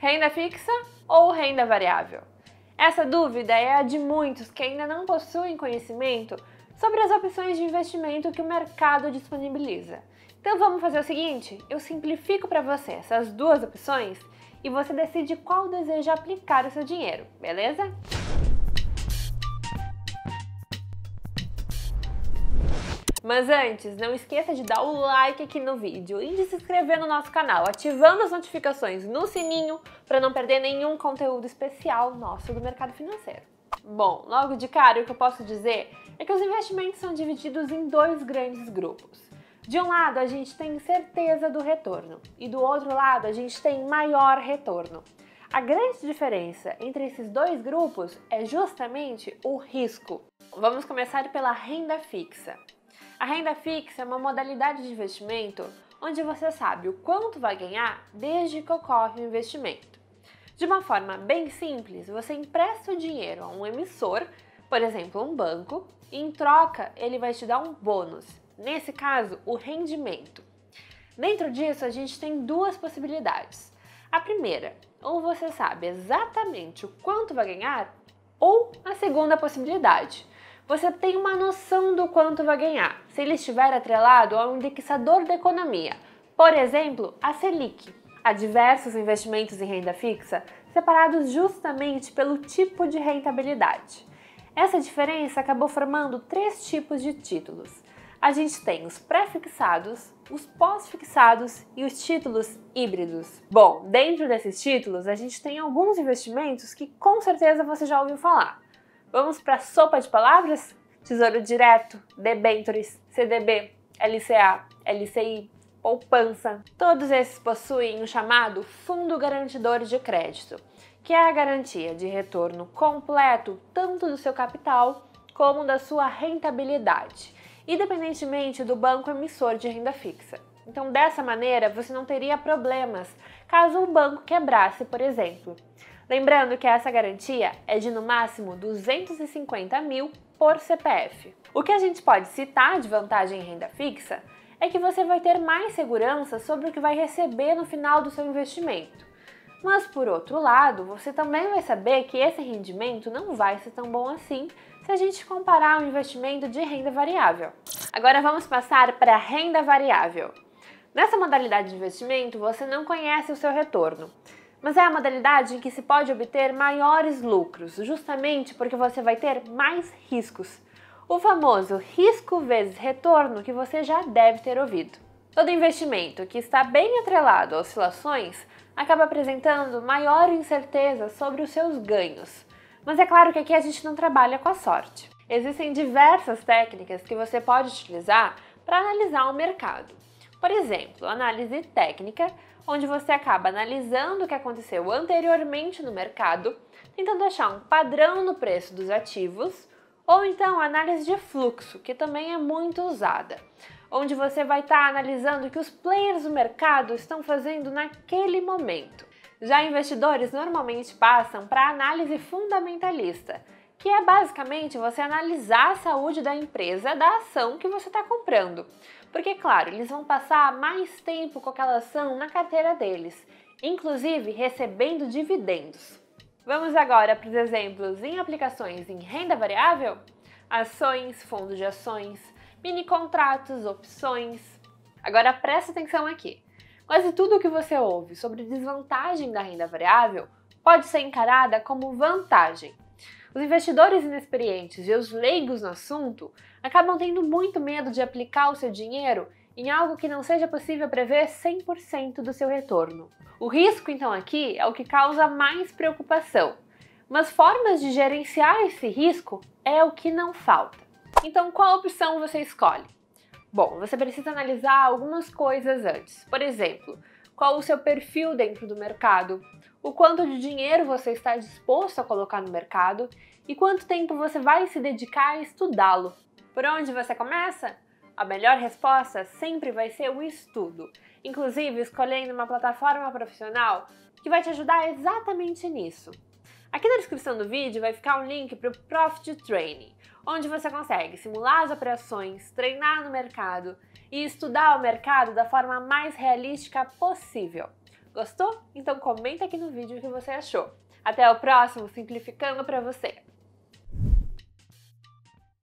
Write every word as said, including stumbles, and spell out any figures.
Renda fixa ou renda variável? Essa dúvida é a de muitos que ainda não possuem conhecimento sobre as opções de investimento que o mercado disponibiliza. Então vamos fazer o seguinte, eu simplifico para você essas duas opções e você decide qual deseja aplicar o seu dinheiro, beleza? Mas antes, não esqueça de dar o like aqui no vídeo e de se inscrever no nosso canal, ativando as notificações no sininho para não perder nenhum conteúdo especial nosso do mercado financeiro. Bom, logo de cara o que eu posso dizer é que os investimentos são divididos em dois grandes grupos. De um lado a gente tem certeza do retorno e do outro lado a gente tem maior retorno. A grande diferença entre esses dois grupos é justamente o risco. Vamos começar pela renda fixa. A renda fixa é uma modalidade de investimento onde você sabe o quanto vai ganhar desde que ocorre o investimento. De uma forma bem simples, você empresta o dinheiro a um emissor, por exemplo, um banco, e em troca ele vai te dar um bônus, nesse caso, o rendimento. Dentro disso, a gente tem duas possibilidades. A primeira, ou você sabe exatamente o quanto vai ganhar, ou a segunda possibilidade. Você tem uma noção do quanto vai ganhar, se ele estiver atrelado a um indexador da economia, por exemplo, a Selic. Há diversos investimentos em renda fixa, separados justamente pelo tipo de rentabilidade. Essa diferença acabou formando três tipos de títulos. A gente tem os pré-fixados, os pós-fixados e os títulos híbridos. Bom, dentro desses títulos, a gente tem alguns investimentos que com certeza você já ouviu falar. Vamos para a sopa de palavras? Tesouro Direto, debêntures, C D B, L C A, L C I, poupança. Todos esses possuem o chamado Fundo Garantidor de Crédito, que é a garantia de retorno completo tanto do seu capital como da sua rentabilidade, independentemente do banco emissor de renda fixa. Então, dessa maneira, você não teria problemas caso o banco quebrasse, por exemplo. Lembrando que essa garantia é de, no máximo, duzentos e cinquenta mil por C P F. O que a gente pode citar de vantagem em renda fixa é que você vai ter mais segurança sobre o que vai receber no final do seu investimento. Mas, por outro lado, você também vai saber que esse rendimento não vai ser tão bom assim se a gente comparar um investimento de renda variável. Agora vamos passar para a renda variável. Nessa modalidade de investimento, você não conhece o seu retorno. Mas é a modalidade em que se pode obter maiores lucros, justamente porque você vai ter mais riscos. O famoso risco vezes retorno que você já deve ter ouvido. Todo investimento que está bem atrelado a oscilações acaba apresentando maior incerteza sobre os seus ganhos. Mas é claro que aqui a gente não trabalha com a sorte. Existem diversas técnicas que você pode utilizar para analisar o mercado. Por exemplo, análise técnica, onde você acaba analisando o que aconteceu anteriormente no mercado, tentando achar um padrão no preço dos ativos, ou então análise de fluxo, que também é muito usada, onde você vai estar analisando o que os players do mercado estão fazendo naquele momento. Já investidores normalmente passam para a análise fundamentalista, que é basicamente você analisar a saúde da empresa, da ação que você está comprando. Porque, claro, eles vão passar mais tempo com aquela ação na carteira deles, inclusive recebendo dividendos. Vamos agora para os exemplos em aplicações em renda variável? Ações, fundos de ações, mini contratos, opções. Agora presta atenção aqui. Quase tudo o que você ouve sobre desvantagem da renda variável pode ser encarada como vantagem. Os investidores inexperientes e os leigos no assunto acabam tendo muito medo de aplicar o seu dinheiro em algo que não seja possível prever cem por cento do seu retorno. O risco, então, aqui é o que causa mais preocupação, mas formas de gerenciar esse risco é o que não falta. Então, qual opção você escolhe? Bom, você precisa analisar algumas coisas antes. Por exemplo, qual o seu perfil dentro do mercado, o quanto de dinheiro você está disposto a colocar no mercado e quanto tempo você vai se dedicar a estudá-lo. Por onde você começa? A melhor resposta sempre vai ser o estudo, inclusive escolhendo uma plataforma profissional que vai te ajudar exatamente nisso. Aqui na descrição do vídeo vai ficar um link para o Profit Training, onde você consegue simular as operações, treinar no mercado e estudar o mercado da forma mais realística possível. Gostou? Então comenta aqui no vídeo o que você achou. Até o próximo Simplificando pra Você!